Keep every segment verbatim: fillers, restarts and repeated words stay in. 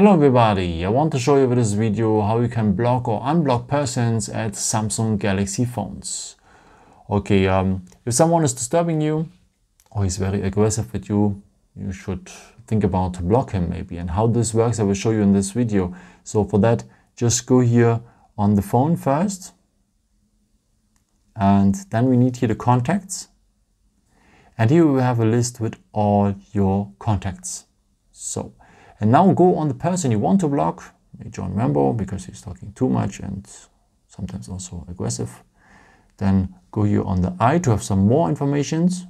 Hello everybody, I want to show you with this video how you can block or unblock persons at Samsung Galaxy phones. Okay, um, if someone is disturbing you or he's very aggressive with you, you should think about to block him maybe. And how this works I will show you in this video. So for that, just go here on the phone first. And then we need here the contacts. And here we have a list with all your contacts. So. And now go on the person you want to block, John Rambo, because he's talking too much and sometimes also aggressive. Then go here on the I to have some more informations.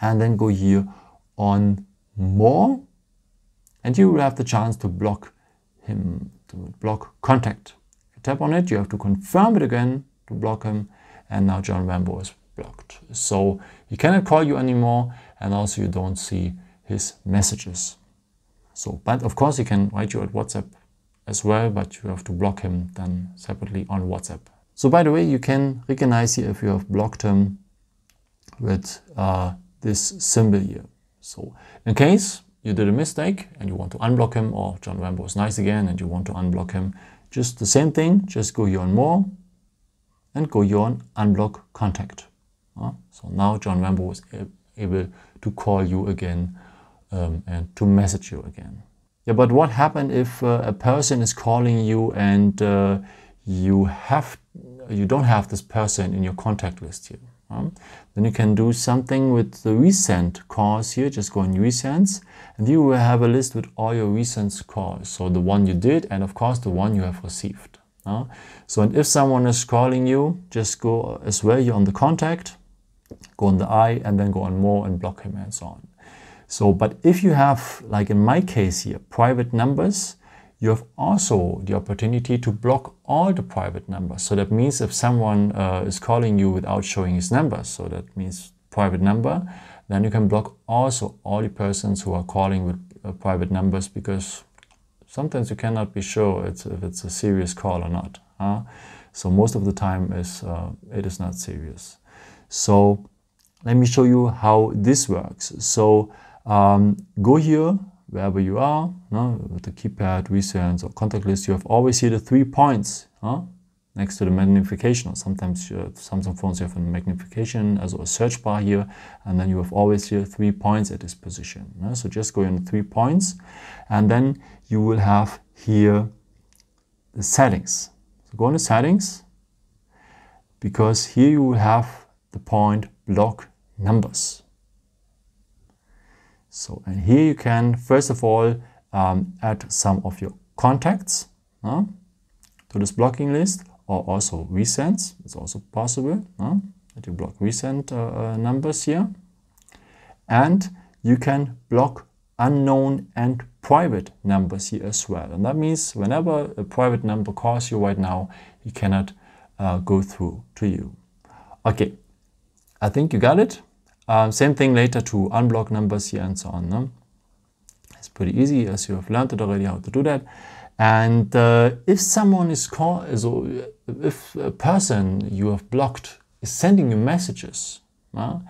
And then go here on more. And you will have the chance to block him, to block contact. If you tap on it, you have to confirm it again to block him. And now John Rambo is blocked. So he cannot call you anymore. And also you don't see his messages. So, but of course he can write you at WhatsApp as well, but you have to block him then separately on WhatsApp. So by the way, you can recognize here if you have blocked him with uh, this symbol here. So in case you did a mistake and you want to unblock him, or John Rambo is nice again and you want to unblock him, just the same thing, just go here on more and go here on unblock contact. Uh, so now John Rambo is able to call you again. Um, and to message you again. Yeah, but what happened if uh, a person is calling you and uh, you have you don't have this person in your contact list here? Um, then you can do something with the recent calls here. Just go on recents, and you will have a list with all your recent calls. So the one you did, and of course the one you have received. Uh, so and if someone is calling you, just go as well here on the contact, go on the I, and then go on more and block him and so on. So, but if you have, like in my case here, private numbers, you have also the opportunity to block all the private numbers. So that means if someone uh, is calling you without showing his number, so that means private number, then you can block also all the persons who are calling with uh, private numbers, because sometimes you cannot be sure it's, if it's a serious call or not. Huh? So most of the time is, uh, it is not serious. So let me show you how this works. So. Um, go here, wherever you are, no, with the keypad, recent or contact list, you have always here the three points huh? next to the magnification, or sometimes you have, Samsung phones you have a magnification as a search bar here, and then you have always here three points at this position. No? So just go in three points, and then you will have here the settings. So go into settings, because here you will have the point block numbers. So, and here you can, first of all, um, add some of your contacts uh, to this blocking list, or also recents. It's also possible uh, that you block recent uh, uh, numbers here. And you can block unknown and private numbers here as well. And that means whenever a private number calls you right now, he cannot uh, go through to you. Okay, I think you got it. Uh, same thing later to unblock numbers here and so on. No? It's pretty easy, as you have learned it already how to do that. And uh, if someone is call, so if a person you have blocked is sending you messages, uh,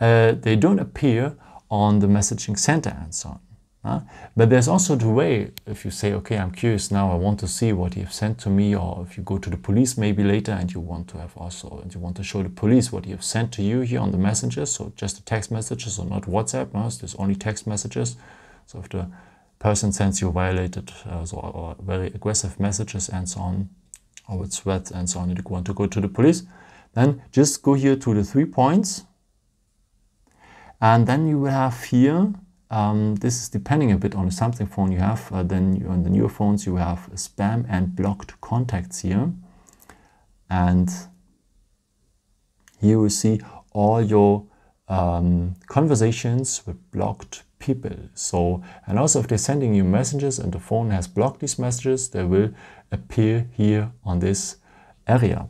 uh, they don't appear on the messaging center and so on. Uh, but there's also the way, if you say, okay, I'm curious now, I want to see what you have sent to me, or if you go to the police maybe later and you want to have also, and you want to show the police what you have sent to you here on the messages, so just the text messages, or not WhatsApp, no, so there's only text messages. So if the person sends you violated uh, so, or very aggressive messages and so on, or with threats and so on, and you want to go to the police, then just go here to the three points, and then you will have here. Um, this is depending a bit on the Samsung phone you have, uh, then you, on the newer phones you have spam and blocked contacts here. And here you see all your um, conversations with blocked people. So, and also if they're sending you messages and the phone has blocked these messages, they will appear here on this area.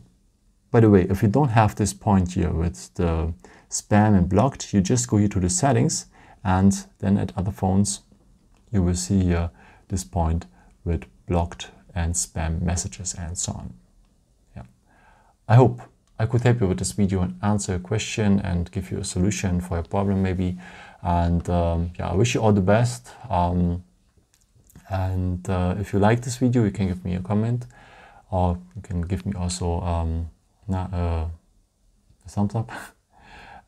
By the way, if you don't have this point here with the spam and blocked, you just go here to the settings. And then at other phones, you will see here this point with blocked and spam messages and so on. Yeah. I hope I could help you with this video and answer a question and give you a solution for your problem maybe. And um, yeah, I wish you all the best. Um, And uh, if you like this video, you can give me a comment, or you can give me also um, not, uh, a thumbs up.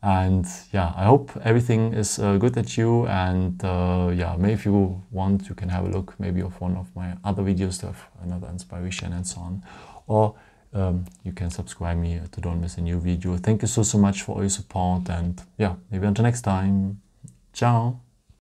And yeah, I hope everything is uh, good at you. And uh, yeah, maybe if you want, you can have a look maybe of one of my other videos to have another inspiration and so on. Or um, you can subscribe me to don't miss a new video. Thank you so, so much for all your support. And yeah, maybe until next time. Ciao.